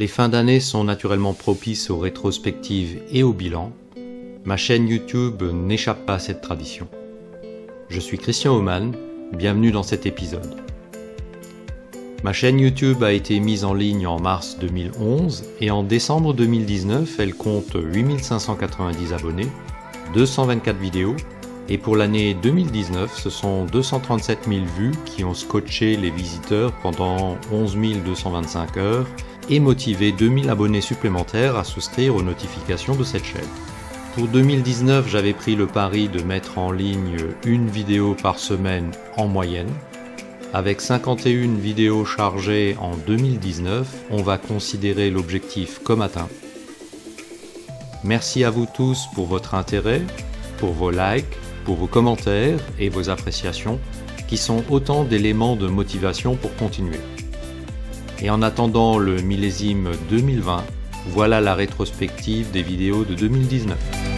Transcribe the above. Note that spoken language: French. Les fins d'année sont naturellement propices aux rétrospectives et aux bilans. Ma chaîne YouTube n'échappe pas à cette tradition. Je suis Christian Hohmann, bienvenue dans cet épisode. Ma chaîne YouTube a été mise en ligne en mars 2011 et en décembre 2019, elle compte 8590 abonnés, 224 vidéos et pour l'année 2019, ce sont 237 000 vues qui ont scotché les visiteurs pendant 11 225 heures et motivé 2000 abonnés supplémentaires à souscrire aux notifications de cette chaîne. Pour 2019, j'avais pris le pari de mettre en ligne une vidéo par semaine en moyenne. Avec 51 vidéos chargées en 2019, on va considérer l'objectif comme atteint. Merci à vous tous pour votre intérêt, pour vos likes, pour vos commentaires et vos appréciations, qui sont autant d'éléments de motivation pour continuer. Et en attendant le millésime 2020, voilà la rétrospective des vidéos de 2019.